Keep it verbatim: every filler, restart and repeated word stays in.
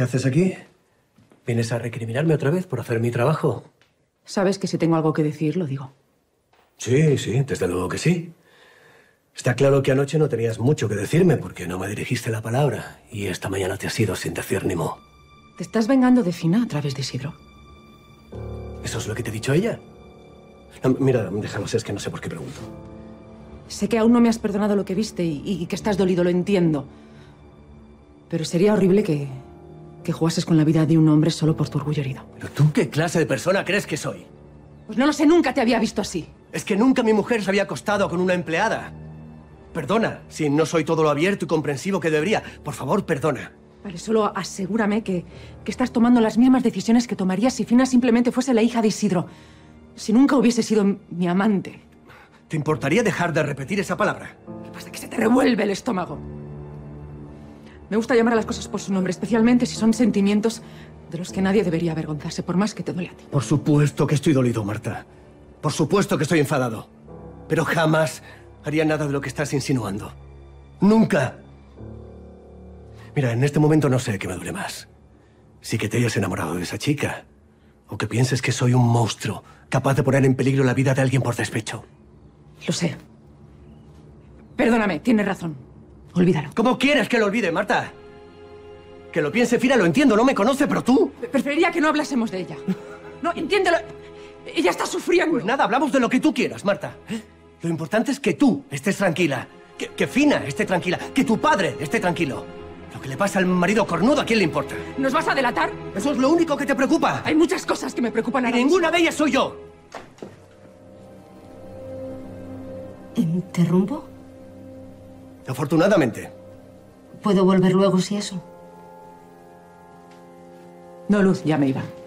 ¿Qué haces aquí? ¿Vienes a recriminarme otra vez por hacer mi trabajo? Sabes que si tengo algo que decir, lo digo. Sí, sí, desde luego que sí. Está claro que anoche no tenías mucho que decirme porque no me dirigiste la palabra y esta mañana te has ido sin decir ni mo. Te estás vengando de Fina a través de Isidro. ¿Eso es lo que te he dicho a ella? No, mira, déjanos, es que no sé por qué pregunto. Sé que aún no me has perdonado lo que viste y, y que estás dolido, lo entiendo. Pero sería horrible que, que jugases con la vida de un hombre solo por tu orgullo herido. ¿Pero tú qué clase de persona crees que soy? Pues no lo sé, nunca te había visto así. Es que nunca mi mujer se había acostado con una empleada. Perdona, si no soy todo lo abierto y comprensivo que debería. Por favor, perdona. Vale, solo asegúrame que, que estás tomando las mismas decisiones que tomarías si Fina simplemente fuese la hija de Isidro. Si nunca hubiese sido mi amante. ¿Te importaría dejar de repetir esa palabra? ¿Qué pasa? Que se te revuelve el estómago. Me gusta llamar a las cosas por su nombre, especialmente si son sentimientos de los que nadie debería avergonzarse, por más que te duele a ti. Por supuesto que estoy dolido, Marta. Por supuesto que estoy enfadado. Pero jamás haría nada de lo que estás insinuando. ¡Nunca! Mira, en este momento no sé qué me duele más. Si que te hayas enamorado de esa chica, o que pienses que soy un monstruo capaz de poner en peligro la vida de alguien por despecho. Lo sé. Perdóname, tienes razón. Olvídalo. ¿Cómo quieres que lo olvide, Marta? Que lo piense Fina, lo entiendo, no me conoce, pero tú... Preferiría que no hablásemos de ella. No, entiéndelo. Ella está sufriendo. Pues nada, hablamos de lo que tú quieras, Marta. ¿Eh? Lo importante es que tú estés tranquila, que, que Fina esté tranquila, que tu padre esté tranquilo. Lo que le pasa al marido cornudo, ¿a quién le importa? ¿Nos vas a delatar? Eso es lo único que te preocupa. Hay muchas cosas que me preocupan a mí. Ninguna de ellas soy yo. ¿Interrumpo? Afortunadamente. ¿Puedo volver luego si eso? No, Luz, ya me iba.